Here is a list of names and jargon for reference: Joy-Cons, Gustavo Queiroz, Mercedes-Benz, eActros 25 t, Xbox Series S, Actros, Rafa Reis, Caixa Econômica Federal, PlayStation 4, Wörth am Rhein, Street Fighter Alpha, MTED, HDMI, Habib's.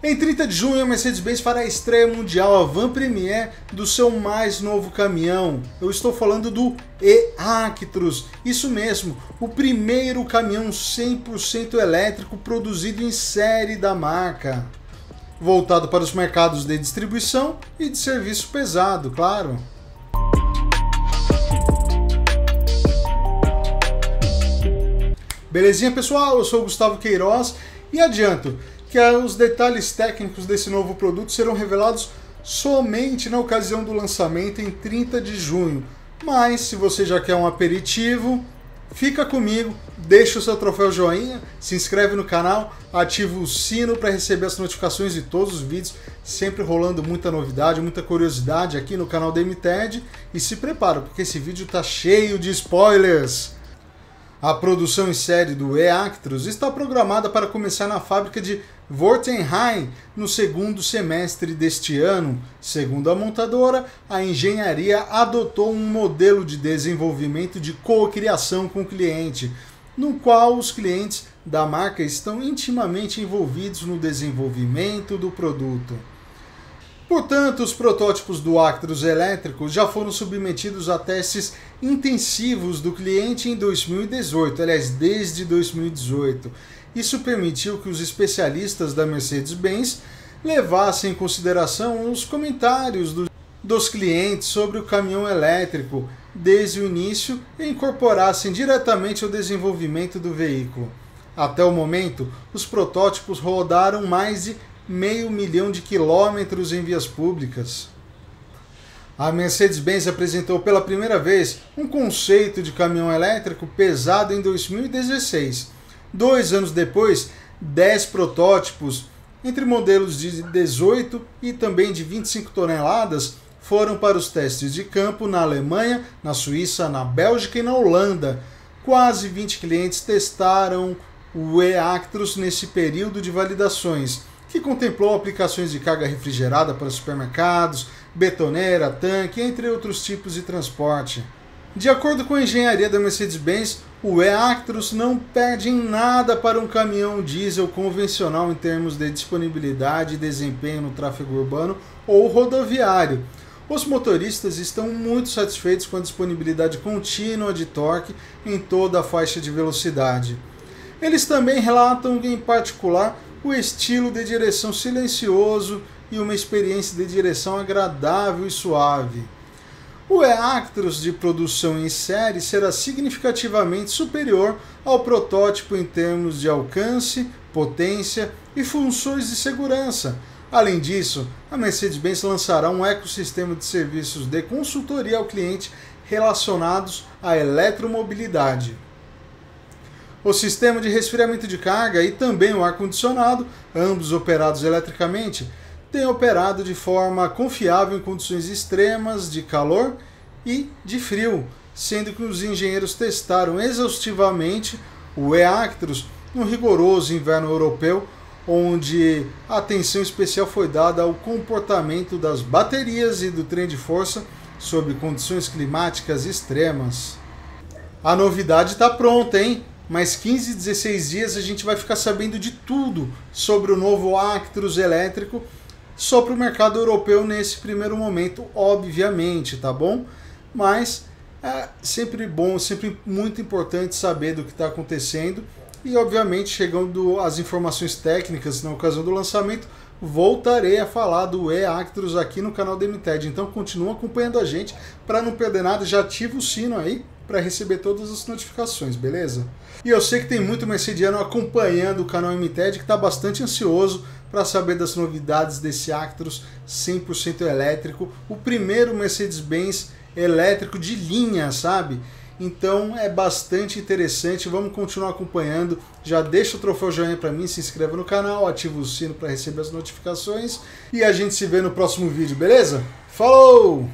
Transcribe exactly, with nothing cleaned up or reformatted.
Em trinta de junho, a Mercedes-Benz fará a estreia mundial, a Van Premier, do seu mais novo caminhão. Eu estou falando do eActros, isso mesmo, o primeiro caminhão cem por cento elétrico produzido em série da marca. Voltado para os mercados de distribuição e de serviço pesado, claro. Belezinha, pessoal? Eu sou o Gustavo Queiroz e adianto que os detalhes técnicos desse novo produto serão revelados somente na ocasião do lançamento em trinta de junho. Mas se você já quer um aperitivo, fica comigo, deixa o seu troféu joinha, se inscreve no canal, ativa o sino para receber as notificações de todos os vídeos, sempre rolando muita novidade, muita curiosidade aqui no canal da M T E D, e se prepara porque esse vídeo está cheio de spoilers! A produção em série do eActros está programada para começar na fábrica de Wörth am Rhein no segundo semestre deste ano. Segundo a montadora, a engenharia adotou um modelo de desenvolvimento de cocriação com o cliente, no qual os clientes da marca estão intimamente envolvidos no desenvolvimento do produto. Portanto, os protótipos do Actros elétrico já foram submetidos a testes intensivos do cliente em dois mil e dezoito, aliás, desde dois mil e dezoito. Isso permitiu que os especialistas da Mercedes-Benz levassem em consideração os comentários do, dos clientes sobre o caminhão elétrico desde o início e incorporassem diretamente ao desenvolvimento do veículo. Até o momento, os protótipos rodaram mais de meio milhão de quilômetros em vias públicas. A Mercedes-Benz apresentou pela primeira vez um conceito de caminhão elétrico pesado em dois mil e dezesseis. Dois anos depois, dez protótipos, entre modelos de dezoito e também de vinte e cinco toneladas, foram para os testes de campo na Alemanha, na Suíça, na Bélgica e na Holanda. Quase vinte clientes testaram o eActros nesse período de validações, que contemplou aplicações de carga refrigerada para supermercados, betoneira, tanque, entre outros tipos de transporte. De acordo com a engenharia da Mercedes-Benz, o eActros não perde em nada para um caminhão diesel convencional em termos de disponibilidade e desempenho no tráfego urbano ou rodoviário. Os motoristas estão muito satisfeitos com a disponibilidade contínua de torque em toda a faixa de velocidade. Eles também relatam, em particular, o estilo de direção silencioso e uma experiência de direção agradável e suave. O eActros de produção em série será significativamente superior ao protótipo em termos de alcance, potência e funções de segurança. Além disso, a Mercedes-Benz lançará um ecossistema de serviços de consultoria ao cliente relacionados à eletromobilidade. O sistema de resfriamento de carga e também o ar-condicionado, ambos operados eletricamente, têm operado de forma confiável em condições extremas de calor e de frio, sendo que os engenheiros testaram exaustivamente o eActros no rigoroso inverno europeu, onde atenção especial foi dada ao comportamento das baterias e do trem de força sob condições climáticas extremas. A novidade está pronta, hein? Mas quinze, dezesseis dias a gente vai ficar sabendo de tudo sobre o novo Actros elétrico, só para o mercado europeu nesse primeiro momento, obviamente, tá bom? Mas é sempre bom, sempre muito importante saber do que está acontecendo e, obviamente, chegando às informações técnicas na ocasião do lançamento, voltarei a falar do eActros aqui no canal da M T E D. Então continua acompanhando a gente para não perder nada, já ativa o sino aí para receber todas as notificações, beleza? E eu sei que tem muito mercediano acompanhando o canal M T E D que está bastante ansioso para saber das novidades desse Actros cem por cento elétrico, o primeiro Mercedes-Benz elétrico de linha, sabe? Então é bastante interessante, vamos continuar acompanhando. Já deixa o troféu joinha para mim, se inscreva no canal, ativa o sino para receber as notificações e a gente se vê no próximo vídeo, beleza? Falou!